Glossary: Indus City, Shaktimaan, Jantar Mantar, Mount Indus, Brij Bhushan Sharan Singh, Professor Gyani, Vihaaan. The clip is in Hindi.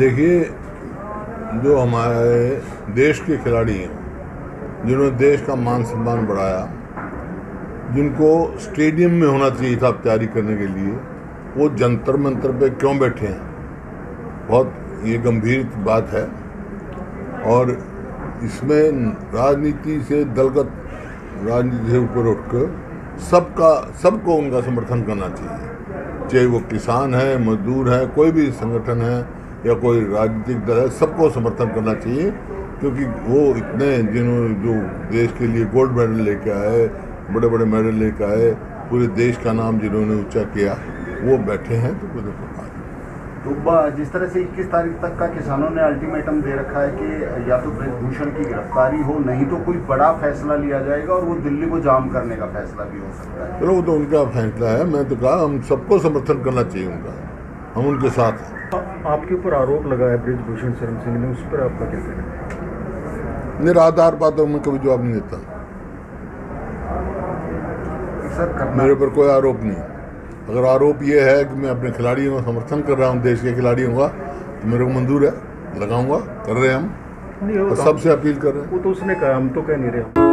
देखिए, जो हमारे देश के खिलाड़ी हैं, जिन्होंने देश का मान सम्मान बढ़ाया, जिनको स्टेडियम में होना चाहिए था तैयारी करने के लिए, वो जंतर मंतर पे क्यों बैठे हैं? बहुत ये गंभीर बात है। और इसमें राजनीति से दलगत राजनीति से ऊपर उठकर सबको उनका समर्थन करना चाहिए, चाहे वो किसान है, मजदूर है, कोई भी संगठन है या कोई राजनीतिक दल है, सबको समर्थन करना चाहिए। क्योंकि वो इतने जिन्होंने जो देश के लिए गोल्ड मेडल लेके आए, बड़े बड़े मेडल लेके आए, पूरे देश का नाम जिन्होंने ऊंचा किया, वो बैठे हैं तो कोई दिक्कत नहीं। तो जिस तरह से 21 तारीख तक का किसानों ने अल्टीमेटम दे रखा है कि या तो ब्रिज भूषण की गिरफ्तारी हो, नहीं तो कोई बड़ा फैसला लिया जाएगा और वो दिल्ली को जाम करने का फैसला भी हो सकता है। चलो, वो तो उनका फैसला है। मैं तो कहा हम सबको समर्थन करना चाहिए उनका, हम उनके साथ हैं। आपके ऊपर आरोप लगा है ब्रिज भूषण शरण सिंह ने, उस पर आपका क्या कहना है? निराधार बातों में कभी जवाब नहीं देता सर, मेरे ऊपर कोई आरोप नहीं। अगर आरोप ये है कि मैं अपने खिलाड़ियों का समर्थन कर रहा हूँ, देश के खिलाड़ियों का, तो मेरे को मंजूर है, लगाऊंगा, कर रहे हैं हम, और सबसे अपील कर रहे हैं। वो तो उसने कहा, हम तो कह नहीं रहे।